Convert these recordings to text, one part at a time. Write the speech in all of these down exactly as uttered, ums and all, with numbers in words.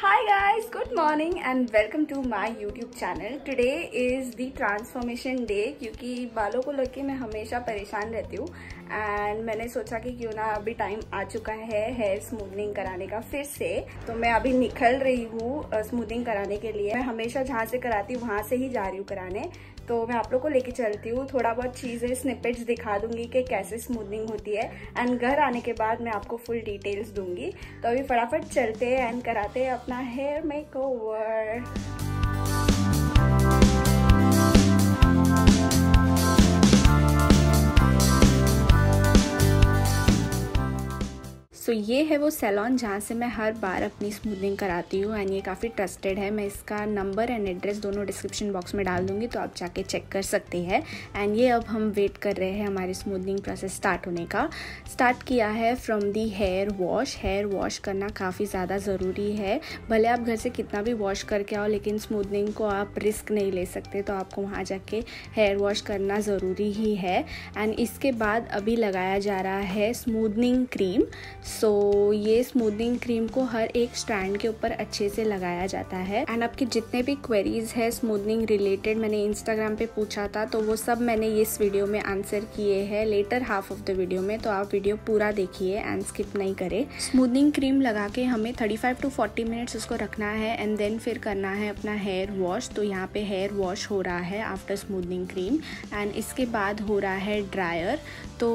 Hi guys, good morning and welcome to my YouTube channel. Today is the transformation day क्योंकि बालों को लेके मैं हमेशा परेशान रहती हूँ and मैंने सोचा कि क्यों ना अभी टाइम आ चुका है हेयर स्मूथनिंग कराने का फिर से। तो मैं अभी निकल रही हूँ स्मूथनिंग कराने के लिए। मैं हमेशा जहाँ से कराती हूँ वहाँ से ही जा रही हूँ कराने, तो मैं आप लोग को लेके चलती हूँ। थोड़ा बहुत चीज़ें स्निपेट्स दिखा दूंगी कि कैसे स्मूथनिंग होती है एंड घर आने के बाद मैं आपको फुल डिटेल्स दूंगी। तो अभी फटाफट चलते हैं एंड कराते हैं अपना हेयर मेकओवर। तो ये है वो सैलॉन जहाँ से मैं हर बार अपनी स्मूथनिंग कराती हूँ एंड ये काफ़ी ट्रस्टेड है। मैं इसका नंबर एंड एड्रेस दोनों डिस्क्रिप्शन बॉक्स में डाल दूँगी, तो आप जाके चेक कर सकते हैं। एंड ये अब हम वेट कर रहे हैं हमारे स्मूथनिंग प्रोसेस स्टार्ट होने का। स्टार्ट किया है from the hair wash. Hair wash करना काफ़ी ज़्यादा ज़रूरी है। भले आप घर से कितना भी वॉश करके आओ, लेकिन स्मूथनिंग को आप रिस्क नहीं ले सकते, तो आपको वहाँ जाके हेयर वॉश करना ज़रूरी ही है। एंड इसके बाद अभी लगाया जा रहा है स्मूथनिंग क्रीम। सो so, ये स्मूथनिंग क्रीम को हर एक स्ट्रैंड के ऊपर अच्छे से लगाया जाता है। एंड आपकी जितने भी क्वेरीज है स्मूथनिंग रिलेटेड, मैंने इंस्टाग्राम पे पूछा था, तो वो सब मैंने इस वीडियो में आंसर किए हैं letter half of the video में। तो आप वीडियो पूरा देखिए एंड स्किप नहीं करें। स्मूथनिंग क्रीम लगा के हमें thirty five to forty minutes उसको रखना है एंड देन फिर करना है अपना हेयर वॉश। तो यहाँ पे हेयर वॉश हो रहा है आफ्टर स्मूथनिंग क्रीम एंड इसके बाद हो रहा है ड्रायर। तो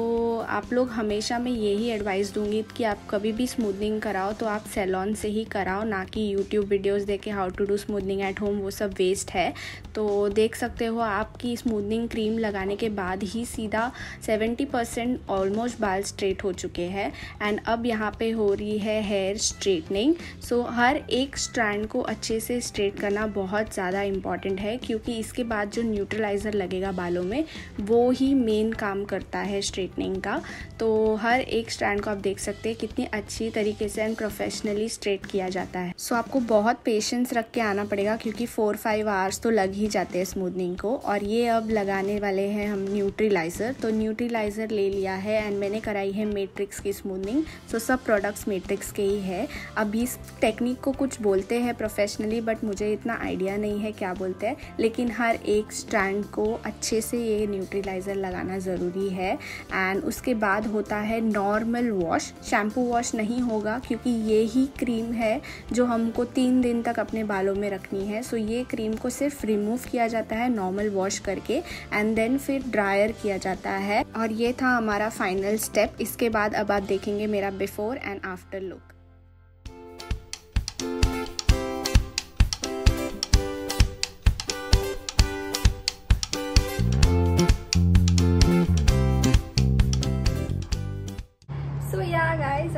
आप लोग हमेशा मैं यही एडवाइस दूंगी कि आप कभी भी स्मूथनिंग कराओ तो आप सैलॉन से ही कराओ, ना कि यूट्यूब वीडियोस देखे how to do smoothening at home, वो सब वेस्ट है। तो देख सकते हो आपकी स्मूथनिंग क्रीम लगाने के बाद ही सीधा सेवेंटी परसेंट ऑलमोस्ट बाल स्ट्रेट हो चुके हैं। एंड अब यहाँ पे हो रही है हेयर स्ट्रेटनिंग। सो हर एक स्ट्रैंड को अच्छे से स्ट्रेट करना बहुत ज़्यादा इम्पॉर्टेंट है, क्योंकि इसके बाद जो न्यूट्रलाइज़र लगेगा बालों में वो ही मेन काम करता है स्ट्रेटनिंग का। तो हर एक स्ट्रैंड को आप देख सकते कितनी अच्छी तरीके से एंड प्रोफेशनली स्ट्रेट किया जाता है। सो so, आपको बहुत पेशेंस रख के आना पड़ेगा, क्योंकि फोर फाइव आवर्स तो लग ही जाते हैं स्मूथनिंग को। और ये अब लगाने वाले हैं हम न्यूट्रीलाइज़र। तो न्यूट्रीलाइज़र ले लिया है एंड मैंने कराई है मैट्रिक्स की स्मूथनिंग। सो so, सब प्रोडक्ट्स मैट्रिक्स के ही है। अब इस टेक्निक को कुछ बोलते हैं प्रोफेशनली, बट मुझे इतना आइडिया नहीं है क्या बोलते हैं, लेकिन हर एक स्ट्रैंड को अच्छे से ये न्यूट्रीलाइज़र लगाना ज़रूरी है। एंड उसके बाद होता है नॉर्मल वॉश। शैम्पू वॉश नहीं होगा, क्योंकि ये ही क्रीम है जो हमको तीन दिन तक अपने बालों में रखनी है। सो ये क्रीम को सिर्फ रिमूव किया जाता है नॉर्मल वॉश करके एंड देन फिर ड्रायर किया जाता है। और ये था हमारा फाइनल स्टेप। इसके बाद अब आप देखेंगे मेरा before and after look.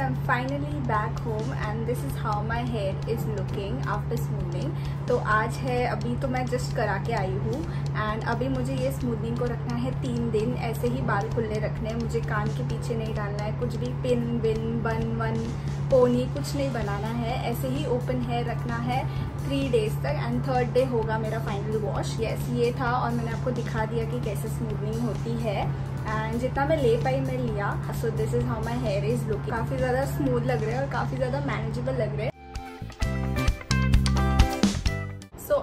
I'm finally back home and this is how my hair is looking after smoothing. तो आज है, अभी तो मैं जस्ट करा के आई हूँ एंड अभी मुझे ये स्मूथनिंग को रखना है तीन दिन ऐसे ही बाल खुले रखने हैं। मुझे कान के पीछे नहीं डालना है कुछ भी, पिन बिन बन वन पोनी कुछ नहीं बनाना है, ऐसे ही ओपन हेयर रखना है थ्री डेज तक एंड थर्ड डे होगा मेरा फाइनल वॉश। यस, ये था और मैंने आपको दिखा दिया कि कैसे स्मूथनिंग होती है एंड जितना मैं ले पाई मैं लिया। So this is how my hair is looking. काफ़ी ज़्यादा स्मूथ लग रहा है और काफ़ी ज़्यादा मैनेजेबल लग रहा है।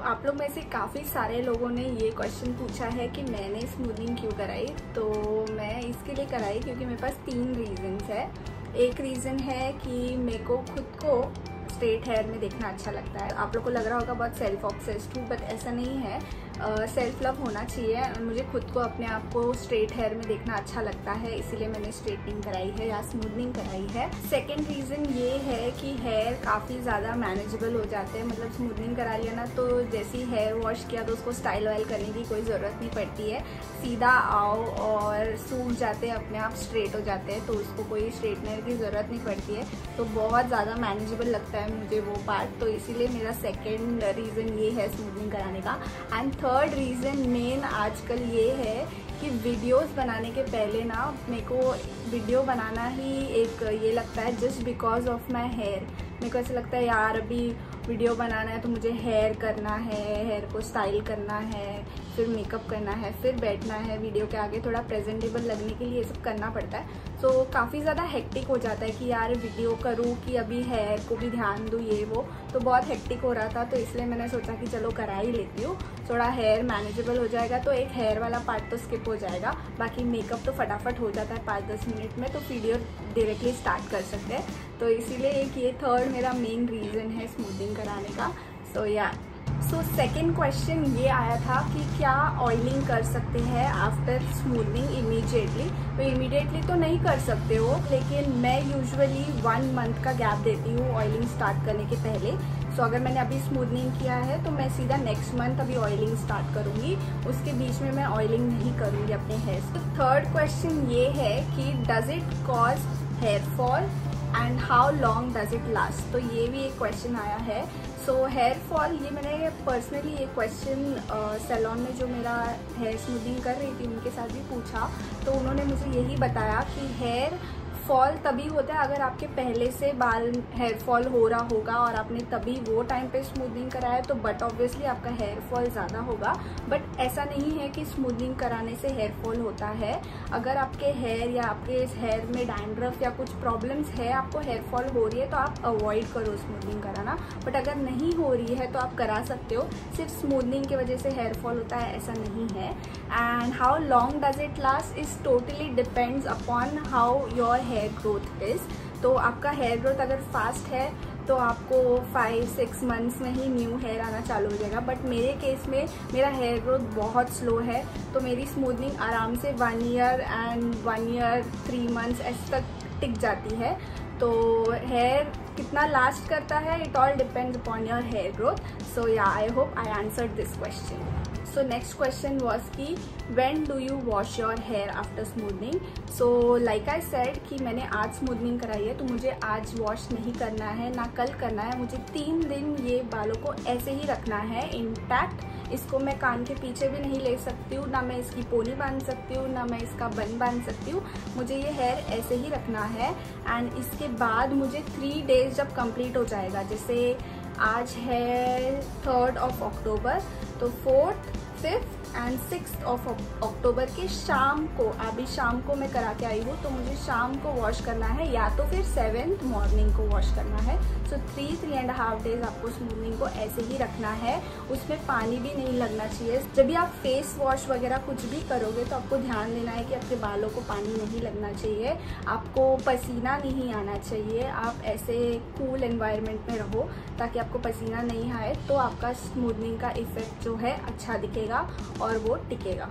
आप लोग में से काफ़ी सारे लोगों ने ये क्वेश्चन पूछा है कि मैंने स्मूथनिंग क्यों कराई। तो मैं इसके लिए कराई क्योंकि मेरे पास तीन रीज़न्स है। एक रीज़न है कि मेरे को खुद को स्ट्रेट हेयर में देखना अच्छा लगता है। आप लोग को लग रहा होगा बहुत सेल्फ ऑब्सेस्ड हूँ, बट ऐसा नहीं है। सेल्फ uh, लव होना चाहिए और मुझे खुद को अपने आप को स्ट्रेट हेयर में देखना अच्छा लगता है, इसीलिए मैंने स्ट्रेटनिंग कराई है या स्मूथनिंग कराई है। सेकंड रीज़न ये है कि हेयर काफ़ी ज़्यादा मैनेजेबल हो जाते हैं। मतलब स्मूथनिंग करा लिया ना, तो जैसे ही हेयर वॉश किया तो उसको स्टाइल वाइल करने की कोई ज़रूरत नहीं पड़ती है। सीधा आओ और सूख जाते हैं, अपने आप स्ट्रेट हो जाते हैं, तो उसको कोई स्ट्रेटनर की ज़रूरत नहीं पड़ती है। तो बहुत ज़्यादा मैनेजेबल लगता है मुझे वो पार्ट, तो इसीलिए मेरा सेकेंड रीज़न ये है स्मूथनिंग कराने का। एंड थर्ड रीज़न मेन आजकल ये है कि वीडियोस बनाने के पहले ना मेरे को वीडियो बनाना ही एक ये लगता है, just because of my hair. मेरे को ऐसा लगता है यार अभी वीडियो बनाना है तो मुझे हेयर करना है, हेयर को स्टाइल करना है, फिर मेकअप करना है, फिर बैठना है वीडियो के आगे, थोड़ा प्रेजेंटेबल लगने के लिए ये सब करना पड़ता है। सो so, काफ़ी ज़्यादा हेक्टिक हो जाता है कि यार वीडियो करूँ कि अभी हेयर को भी ध्यान दूँ, ये वो तो बहुत हेक्टिक हो रहा था, तो इसलिए मैंने सोचा कि चलो करा ही लेती हूँ, थोड़ा हेयर मैनेजेबल हो जाएगा। तो एक हेयर वाला पार्ट तो स्किप हो जाएगा, बाकी मेकअप तो फटाफट हो जाता है पाँच दस मिनट में, तो वीडियो डायरेक्टली स्टार्ट कर सकते हैं। तो इसीलिए एक ये थर्ड मेरा मेन रीज़न है स्मूथिंग कराने का। सो या सो सेकेंड क्वेश्चन ये आया था कि क्या ऑयलिंग कर सकते हैं आफ्टर स्मूथिंग इमीडिएटली। तो इमीडिएटली तो नहीं कर सकते हो, लेकिन मैं यूजुअली वन मंथ का गैप देती हूँ ऑयलिंग स्टार्ट करने के पहले। सो so, अगर मैंने अभी स्मूथनिंग किया है तो मैं सीधा नेक्स्ट मंथ अभी ऑयलिंग स्टार्ट करूँगी, उसके बीच में मैं ऑयलिंग नहीं करूँगी अपने हेयर्स। तो थर्ड क्वेश्चन ये है कि does it cause hair fall and how long does it last. तो ये भी एक क्वेश्चन आया है। सो हेयर फॉल ये मैंने पर्सनली ये क्वेश्चन सैलॉन में जो मेरा हेयर स्मूथनिंग कर रही थी उनके साथ भी पूछा, तो उन्होंने मुझे यही बताया कि हेयर फॉल तभी होता है अगर आपके पहले से बाल हेयर फॉल हो रहा होगा और आपने तभी वो टाइम पे स्मूथनिंग कराया तो बट ऑब्वियसली आपका हेयर फॉल ज़्यादा होगा। बट ऐसा नहीं है कि स्मूथनिंग कराने से हेयर फॉल होता है। अगर आपके हेयर या आपके हेयर में डैंड्रफ या कुछ प्रॉब्लम्स है, आपको हेयर फॉल हो रही है तो आप अवॉइड करो स्मूथनिंग कराना। बट अगर नहीं हो रही है तो आप करा सकते हो, सिर्फ स्मूथनिंग की वजह से हेयर फॉल होता है ऐसा नहीं है। And how long does it last is totally depends upon how your hair growth is. तो आपका हेयर ग्रोथ अगर फास्ट है तो आपको फाइव सिक्स मंथ्स में ही न्यू हेयर आना चालू हो जाएगा। बट मेरे केस में मेरा हेयर ग्रोथ बहुत स्लो है, तो मेरी स्मूथनिंग आराम से one year and one year three months ऐसे तक टिक जाती है। तो हेयर कितना लास्ट करता है it all depends upon your hair growth. So yeah I hope I answered this question. So next question was कि when do you wash your hair after smoothening. So like I said कि मैंने आज smoothening कराई है तो मुझे आज wash नहीं करना है ना कल करना है, मुझे तीन दिन ये बालों को ऐसे ही रखना है इंटैक्ट। इसको मैं कान के पीछे भी नहीं ले सकती हूँ, ना मैं इसकी पोनी बांध सकती हूँ, ना मैं इसका बन बांध सकती हूँ, मुझे ये हेयर ऐसे ही रखना है। एंड इसके बाद मुझे थ्री डेज जब कंप्लीट हो जाएगा, जैसे आज है थर्ड ऑफ अक्टूबर, तो fourth fifth and sixth of October के शाम को, अभी शाम को मैं करा के आई हूँ, तो मुझे शाम को वॉश करना है या तो फिर सेवेंथ मॉर्निंग को वॉश करना है। So three three and half days आपको स्मूथनिंग को ऐसे ही रखना है, उसमें पानी भी नहीं लगना चाहिए। जब भी आप फेस वॉश वगैरह कुछ भी करोगे तो आपको ध्यान देना है कि आपके बालों को पानी नहीं लगना चाहिए, आपको पसीना नहीं आना चाहिए, आप ऐसे कूल एनवायरनमेंट में रहो ताकि आपको पसीना नहीं आए, तो आपका स्मूथनिंग का इफेक्ट जो है अच्छा दिखेगा और वो टिकेगा।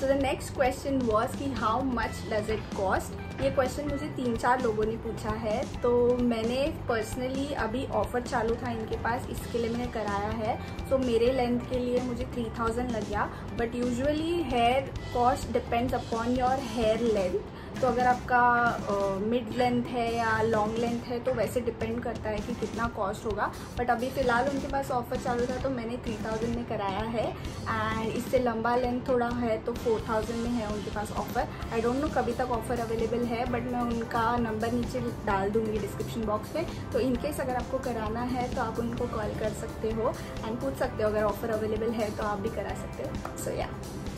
So the next question was कि how much does it cost. ये क्वेश्चन मुझे तीन चार लोगों ने पूछा है, तो मैंने पर्सनली अभी ऑफर चालू था इनके पास इसके लिए मैंने कराया है। सो so, मेरे लेंथ के लिए मुझे थ्री थाउजेंड लग गया। But usually hair cost depends upon your hair length. तो अगर आपका मिड लेंथ है या लॉन्ग लेंथ है तो वैसे डिपेंड करता है कि कितना कॉस्ट होगा। बट अभी फ़िलहाल उनके पास ऑफर चालू था तो मैंने थ्री थाउजेंड में कराया है। एंड इससे लंबा लेंथ थोड़ा है तो फोर थाउजेंड में है उनके पास ऑफ़र। आई डोंट नो कभी तक ऑफ़र अवेलेबल है, बट मैं उनका नंबर नीचे डाल दूँगी डिस्क्रिप्शन बॉक्स में, तो इनकेस अगर आपको कराना है तो आप उनको कॉल कर सकते हो एंड पूछ सकते हो, अगर ऑफ़र अवेलेबल है तो आप भी करा सकते हो। सो या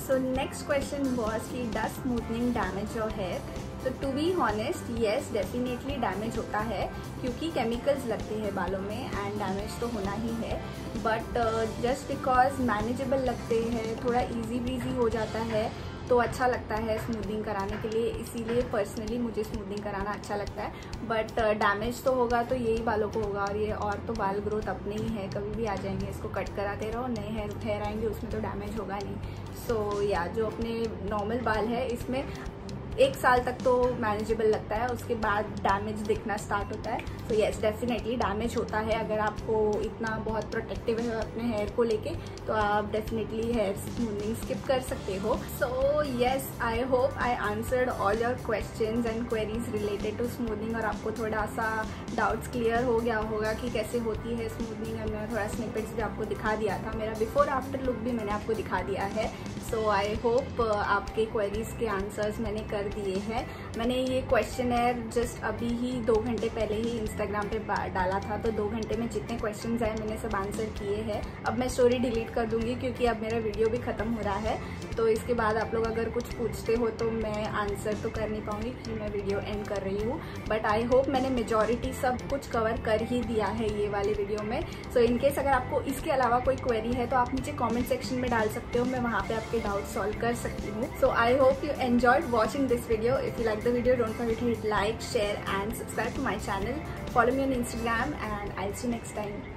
सो नेक्स्ट क्वेश्चन वॉज कि does smoothening damage your hair. तो to be honest yes definitely damage होता है, क्योंकि केमिकल्स लगते हैं बालों में एंड डैमेज तो होना ही है। बट जस्ट बिकॉज मैनेजेबल लगते हैं, थोड़ा ईजी ब्रीजी हो जाता है तो अच्छा लगता है स्मूथिंग कराने के लिए, इसीलिए पर्सनली मुझे स्मूथिंग कराना अच्छा लगता है। बट डैमेज तो होगा तो यही बालों को होगा, और ये और तो बाल ग्रोथ अपने ही है, कभी भी आ जाएंगे, इसको कट कराते रहो नए हेयर हेयर आएंगे, उसमें तो डैमेज होगा नहीं। सो so, या जो अपने नॉर्मल बाल है इसमें एक साल तक तो मैनेजेबल लगता है, उसके बाद डैमेज दिखना स्टार्ट होता है। तो येस डेफिनेटली डैमेज होता है। अगर आपको इतना बहुत प्रोटेक्टिव है अपने हेयर को लेके तो आप डेफिनेटली हेयर स्मूथनिंग स्किप कर सकते हो। So yes I hope I answered all your questions and queries related to smoothening, और आपको थोड़ा सा डाउट्स क्लियर हो गया होगा कि कैसे होती है स्मूथनिंग। और मैंने थोड़ा स्निपेट्स भी आपको दिखा दिया था, मेरा बिफोर आफ्टर लुक भी मैंने आपको दिखा दिया है। सो आई होप आपके क्वेरीज के आंसर्स मैंने कर दिए हैं। मैंने ये क्वेश्चनर जस्ट अभी ही दो घंटे पहले ही इंस्टाग्राम पे डाला था, तो दो घंटे में जितने क्वेश्चंस आए मैंने सब आंसर किए हैं। अब मैं स्टोरी डिलीट कर दूँगी क्योंकि अब मेरा वीडियो भी ख़त्म हो रहा है, तो इसके बाद आप लोग अगर कुछ पूछते हो तो मैं आंसर तो कर नहीं पाऊँगी क्योंकि मैं वीडियो एंड कर रही हूँ। बट आई होप मैंने मेजॉरिटी सब कुछ कवर कर ही दिया है ये वाले वीडियो में। सो इनकेस अगर आपको इसके अलावा कोई क्वेरी है तो आप मुझे कॉमेंट सेक्शन में डाल सकते हो, मैं वहाँ पे आपके डाउट सॉल्व कर सकती हूँ। So I hope you enjoyed watching this video. If you like the video don't forget to hit like, share and subscribe to my channel. Follow me on Instagram and I will see you next time.